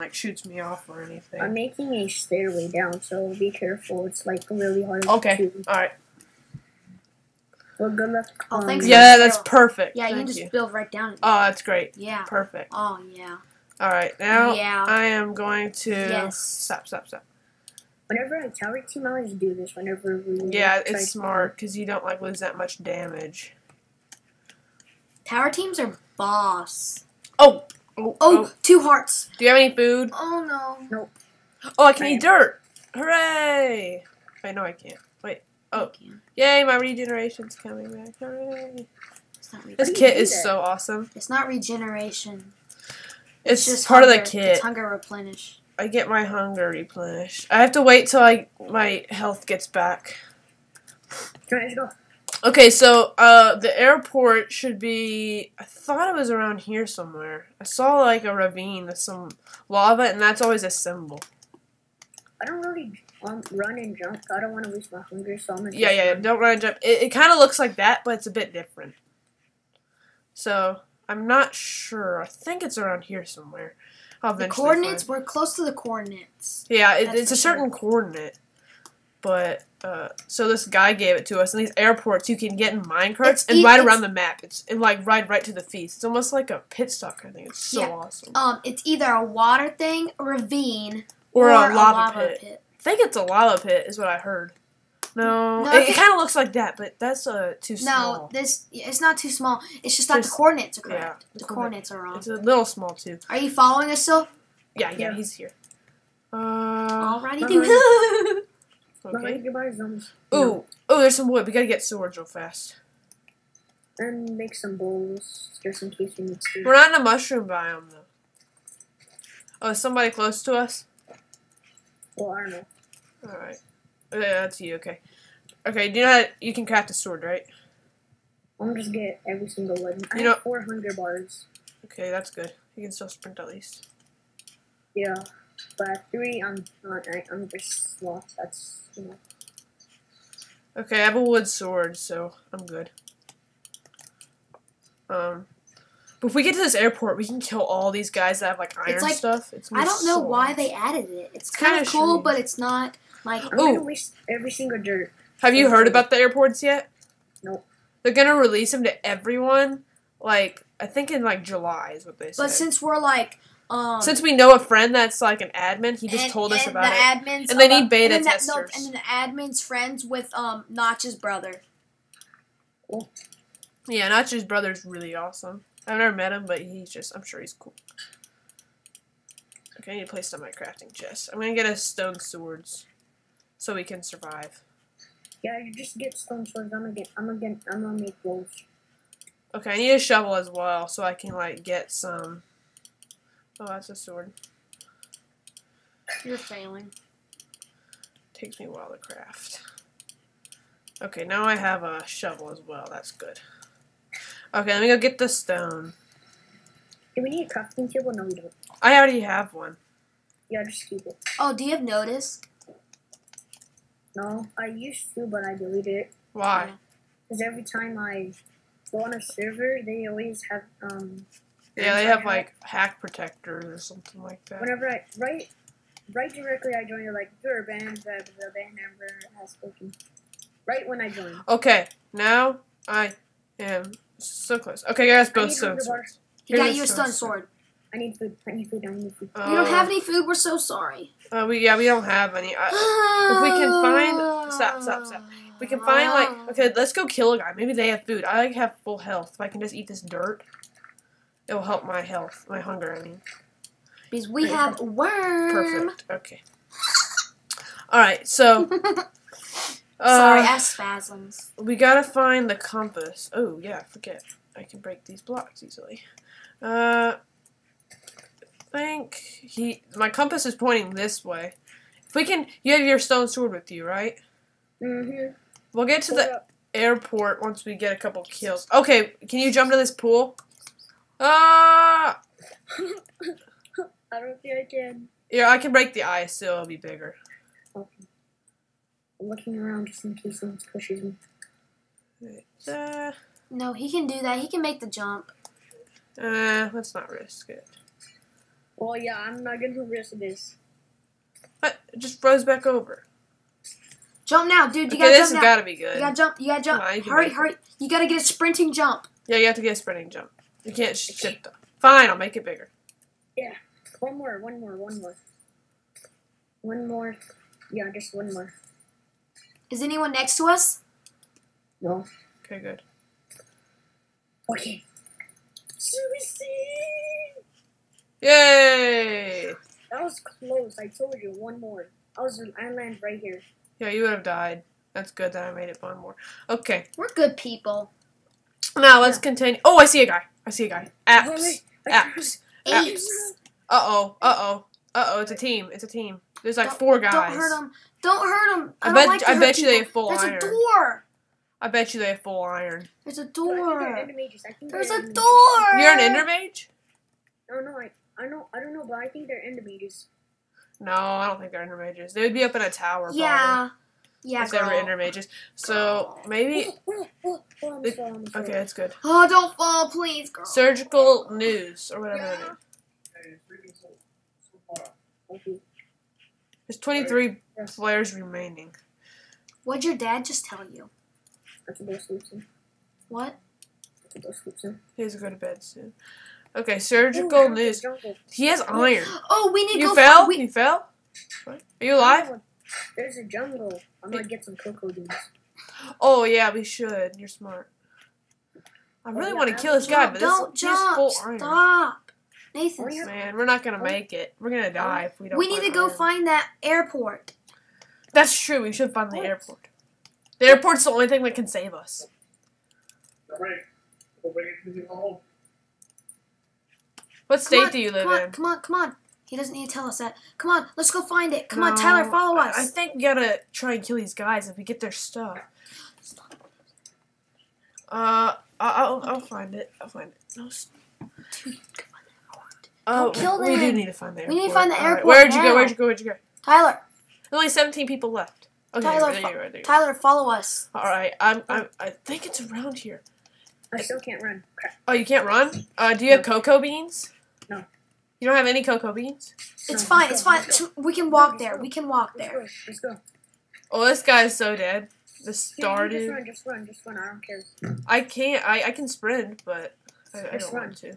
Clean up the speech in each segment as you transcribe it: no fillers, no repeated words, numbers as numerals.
like shoots me off or anything. I'm making a stairway down, so be careful. It's like really hard. Okay. To... All right. We're gonna. Oh, thanks. Yeah, that's perfect. Yeah, you can just build right down. Oh, that's great. Yeah. Perfect. Oh yeah. All right, now I am going to stop. Whenever I tower team, I always do this. Whenever we it's smart because you don't like lose that much damage. Tower teams are boss. Oh, 2 hearts. Do you have any food? Oh, no. Nope. Oh, I can eat dirt. Hooray. Wait, no, I can't. Wait. Oh. Yay, my regeneration's coming back. Hooray. It's not this kit is so awesome. It's not regeneration. It's just part of the kit. It's hunger replenish. I get my hunger replenished. I have to wait till my health gets back. Okay, so the airport should be. I thought it was around here somewhere. I saw like a ravine with some lava, and that's always a symbol. I don't really run and jump. I don't want to lose my hunger, so I'm gonna. Yeah. Don't run and jump. It kind of looks like that, but it's a bit different. So I'm not sure. I think it's around here somewhere. The coordinates. We're close to the coordinates. Yeah, it's a certain coordinate. But, so this guy gave it to us, and these airports you can get in minecarts and ride around the map. It's and, like, ride right to the feast. It's almost like a pit stop kind of thing. It's so awesome. It's either a water thing, a ravine, or a lava pit. I think it's a lava pit, is what I heard. No it kind of looks like that, but that's too small. No, it's not too small. It's just not the coordinates are correct. Yeah, the coordinates are wrong. It's a little small, too. Are you following us still? Yeah, he's here. Alrighty, dude. Okay. Ooh, there's some wood. We gotta get swords real fast. And make some bowls, just in case you need to. We're not in a mushroom biome, though. Oh, is somebody close to us? Well, I don't know. Alright. Yeah, that's you, okay. Okay, do you know how you can craft a sword, right? I'm just gonna get every single one. I have 400 bars. Okay, that's good. You can still sprint at least. Yeah. But 3 I'm just lost. That's enough. Okay, I have a wood sword, so I'm good. But if we get to this airport, we can kill all these guys that have like iron stuff. I don't know why they added it. It's kind of cool, but it's not like I'm gonna waste every single dirt. Have you heard about the airports yet? Nope. They're gonna release them to everyone. Like I think in like July is what they said. But since we're like. Since we know a friend that's like an admin, he just told us about it. And they need beta testers. And then the admin's friends with Notch's brother. Cool. Yeah, Notch's brother's really awesome. I've never met him, but I'm sure he's cool. Okay, I need to place on my crafting chest. I'm gonna get us stone swords so we can survive. Yeah, you just get stone swords. I'm gonna make those. Okay, I need a shovel as well so I can like get some. Oh, that's a sword. You're failing. Takes me a while to craft. Okay, now I have a shovel as well. That's good. Okay, let me go get the stone. Do we need a crafting table? No, we don't. I already have one. Yeah, just keep it. Oh, do you have notice? No, I used to, but I deleted it. Why? Because every time I go on a server, they always have... Yeah, they have like hack protectors or something like that. Whenever I directly I join, you're like your band the band member has spoken. Right when I join. Okay, now I am so close. Okay, guys, both stone swords. You got your stone sword. I need food. I need food. We don't have any food. We're so sorry. We don't have any. If we can find stop. If we can find like okay, let's go kill a guy. Maybe they have food. I like have full health. If I can just eat this dirt. It will help my health, my hunger, I mean. Because we have a worm. Perfect, okay. Alright, so. Sorry, I have spasms. We gotta find the compass. Oh, yeah, I forget. I can break these blocks easily. I think my compass is pointing this way. If we can, you have your stone sword with you, right? Mm-hmm. We'll get to the airport once we get a couple kills. Okay, can you jump to this pool? Ah! I don't think I can. Yeah, I can break the ice, so it'll be bigger. Okay. I'm looking around just in case someone pushes me. No, he can do that. He can make the jump. Let's not risk it. Well, yeah, I'm not going to risk this. But it just rose back over. Jump now, dude. You gotta jump now. This has got to be good. You gotta jump. You gotta jump. Hurry, hurry. You gotta get a sprinting jump. Yeah, you have to get a sprinting jump. You can't shift them. Fine, I'll make it bigger. Yeah. One more, one more, one more. One more. Yeah, just one more. Is anyone next to us? No. Okay, good. Okay. Yay! That was close. I told you, one more. I landed right here. Yeah, you would have died. That's good that I made it one more. Okay. We're good people. Now, let's continue. Oh, I see a guy. I see a guy. Apps. Apps. Apps. Uh-oh. Uh-oh. Uh-oh. It's a team. It's a team. There's like four guys. Don't hurt them. Don't hurt them. I bet you they have full iron. There's a door. I bet you they have full iron. There's a door. There's a door. You're an Ender Mage? No, no. I don't know, but I think they're Ender Mages. No, I don't think they're Ender Mages. They would be up in a tower, probably. Yeah. Yeah, if they were Ender Mages. So, maybe... okay, that's good. Oh, don't fall, please, girl. Surgical news, or whatever it is. There's 23 players remaining. What'd your dad just tell you? What? He has to go to bed soon. Okay, surgical news. He has iron. Oh, we need to go... You fell? You fell? What? Are you alive? There's a jungle. I'm gonna get some cocoa beans. Oh yeah, we should. You're smart. I really want to kill this guy, but this is full iron. Stop, Nathan. Man, we're not gonna make it. We're gonna die if we don't. We need to go find that airport. That's true. We should find the airport. The airport's the only thing that can save us. What state do you live in? Come on, come on. He doesn't need to tell us that. Come on, let's go find it. Come on, Tyler, follow us. I think we gotta try and kill these guys if we get their stuff. I'll find it. I'll find it. No, dude, come on. Kill them. We do need to find the airport. We need to find the airport. Where'd you go? Where'd you go? Where'd you go? Tyler. There's only 17 people left. Okay, Tyler, Tyler, follow us. All right, I think it's around here. I still can't run. Crap. Oh, you can't run? Do you have cocoa beans? No. You don't have any cocoa beans? It's fine, it's fine. We can walk there. We can walk there. Let's go. Oh, this guy is so dead. The star dude. Just run, just run. I don't care. I can't. I can sprint, but I don't want to.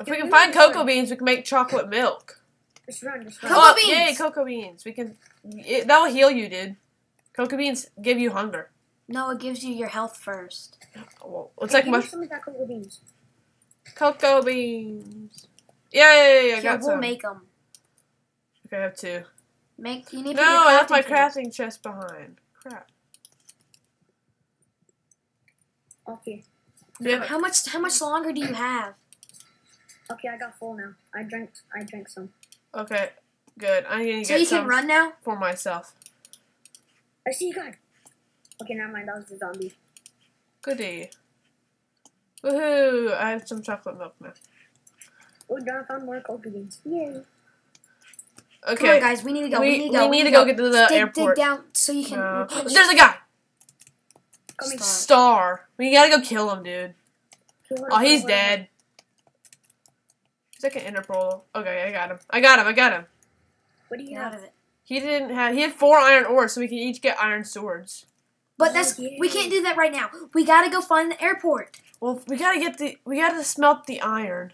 If we can find cocoa beans, we can make chocolate milk. Just run, just run. Cocoa beans! Yay, cocoa beans. We can. That will heal you, dude. Cocoa beans give you hunger. No, it gives you your health first. Well, it's like much. Give me some of that cocoa beans. Cocoa beans. Yay, I got some. Yeah, we'll make them. Okay, I have two. Make, you need to I left my crafting chest behind. Crap. Okay. Yeah. How much longer do you have? Okay, I got full now. I drank some. Okay, good. I'm gonna get some. So you can run now? For myself. I see you got. Okay, never mind. That was the zombie. Goodie. Woohoo! I have some chocolate milk now. Oh, John found more cocoa beans. Yay! Okay. Come on, guys. We need to go. We need to go get to the airport. Dig down so you can... There's a guy! Star. We gotta go kill him, dude. Oh, he's dead. He's like an Interpol. Okay, I got him. I got him. I got him. What do you have? He didn't have... He had 4 iron ores, so we can each get iron swords. But that's we can't do that right now. We gotta go find the airport. Well, we gotta smelt the iron.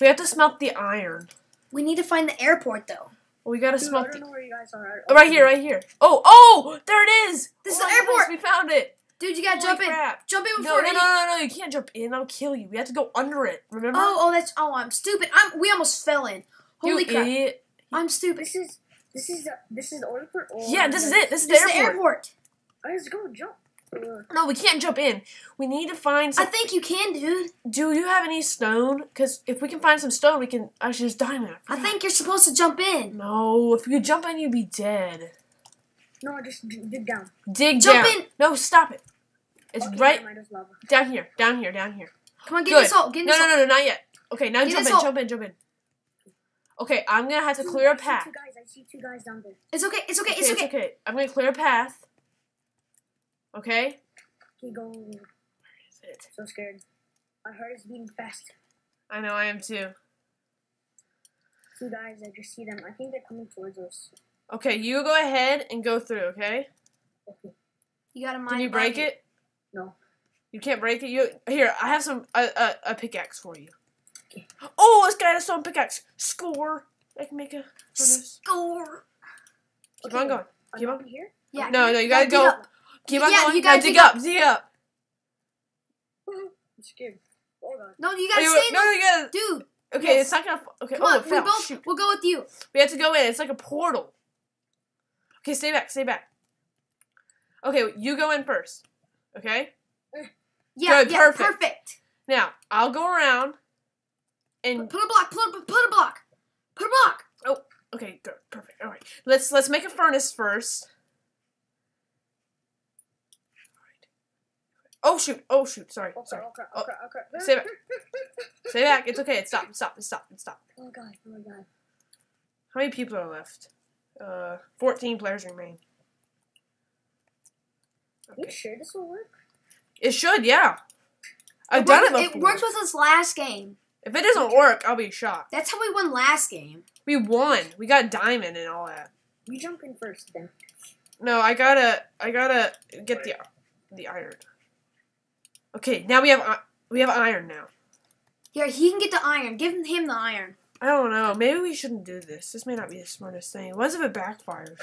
We have to smelt the iron. We need to find the airport though. Well, we gotta smelt. I don't know where you guys are. Oh, right here, right here. Oh, oh, there it is. This is the airport. We found it. Dude, you gotta jump in. Jump in before any. No, no, no, no, you can't jump in. I'll kill you. We have to go under it. Remember? Oh, that's. Oh, I'm stupid. We almost fell in. Holy crap! You idiot. I'm stupid. This is the airport. Yeah, this is it. This is the airport. I just go jump. No, we can't jump in. We need to find some... I think you can, dude. Do you have any stone? Because if we can find some stone, we can... Actually, there's diamond. I think you're supposed to jump in. No, if you jump in, you'd be dead. No, just dig down. Dig down. Jump in. No, stop it. It's right... Down here, down here, down here. Come on, get the salt. Get the salt. No, no, no, not yet. Okay, now jump in, jump in, jump in. Okay, I'm going to have to clear a path. I see 2 guys down there. It's okay, it's okay, it's okay. It's okay. I'm going to clear a path. Okay? Keep going. Where is it? So scared. My heart is beating fast. I know, I am too. two guys. I just see them. I think they're coming towards us. Okay, you go ahead and go through, okay? Okay. You gotta mind. Can you break it? No. You can't break it? You here, I have some a pickaxe for you. Okay. Oh, this guy has some pickaxe. Score. I can make a score. Keep on going. Keep on here? Yeah. No, no, you gotta go. Keep on going. You gotta dig up. Dig up. I'm scared. Hold on. No, you gotta stay in. No, you gotta. Dude. Okay, yes. It's not gonna. Okay, come on, we'll go with you. We have to go in. It's like a portal. Okay, stay back. Stay back. Okay, you go in first. Okay. Yeah. Good, yeah. Perfect. Perfect. Now I'll go around. And put a block. Put a block. Put a block. Oh. Okay. Good. Perfect. All right. Let's make a furnace first. Oh shoot! Oh shoot! Sorry, okay, sorry. Okay, okay, okay. Stay back. Stay back. It's okay. It's stop. It's stop. It's stop. It's stop. Oh my god! Oh my god! How many people are left? 14 players remain. Okay. Are you sure this will work? It should. Yeah. I've done it before. It worked with us last game. If it doesn't work, I'll be shocked. That's how we won last game. We won. We got diamond and all that. You jump in first, then. No, I gotta get the iron. Okay, now we have iron now. Yeah, he can get the iron. Give him the iron. I don't know. Maybe we shouldn't do this. This may not be the smartest thing. What if it backfires?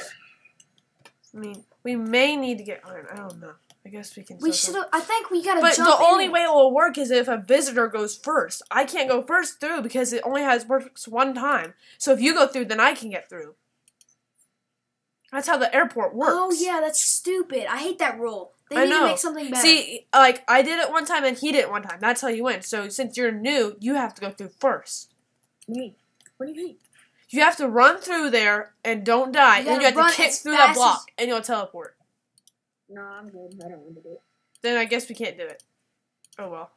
I mean, we may need to get iron. I don't know. I guess we can. We should. I think we gotta. But jump the only way it will work is if a visitor goes first. I can't go first through because it only works one time. So if you go through, then I can get through. That's how the airport works. Oh yeah, that's stupid. I hate that rule. They need to make something better. See, like, I did it one time and he did it one time. That's how you win. So, since you're new, you have to go through first. Me? What do you mean? You have to run through there and don't die. And you have to kick through that block and you'll teleport. No, I'm good. I don't want to do it. Then I guess we can't do it. Oh, well.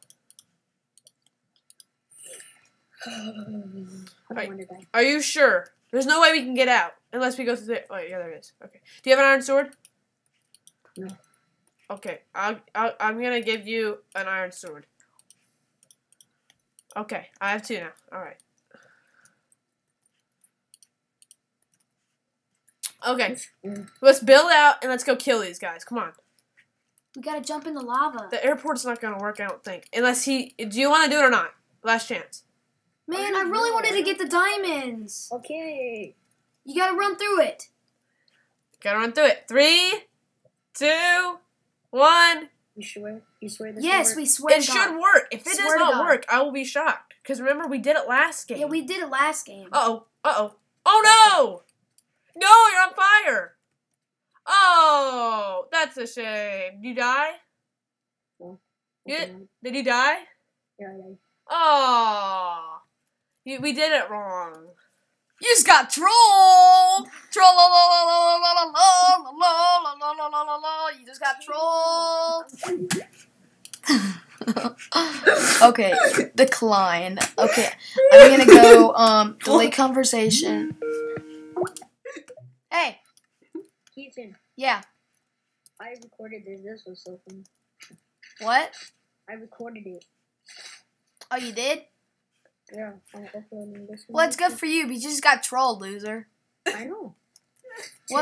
Right. Are you sure? There's no way we can get out unless we go through there. Wait, yeah, there it is. Okay. Do you have an iron sword? No. Okay, I'm gonna give you an iron sword. Okay, I have two now. All right. Okay, let's build out and let's go kill these guys. Come on. We gotta jump in the lava. The airport's not gonna work, I don't think. Unless he. Do you want to do it or not? Last chance. Man, I really wanted to get the diamonds. Okay. You gotta run through it. Gotta run through it. 3, 2, 1. You swear? You swear this? Yes, we swear. It should work. If it does not work, I will be shocked. Because remember, we did it last game. Yeah, we did it last game. Uh-oh. Uh-oh. Oh, no! No, you're on fire! Oh, that's a shame. Did you die? No. Did you die? Yeah, I died. Oh. We did it wrong. You just got trolled! Troll la la la la la la la la la la la. You just got trolled. Okay, decline. Okay, I'm gonna go delete conversation. Hey, Ethan. Yeah. I recorded this. This was so fun. What? I recorded it. Oh, you did? Yeah, well, it's good for you, but you just got trolled, loser. I know.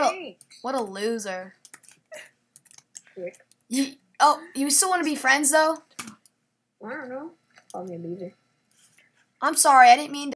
What a loser. Rick. You still want to be friends, though? I don't know. I'll be a loser. I'm sorry, I didn't mean to.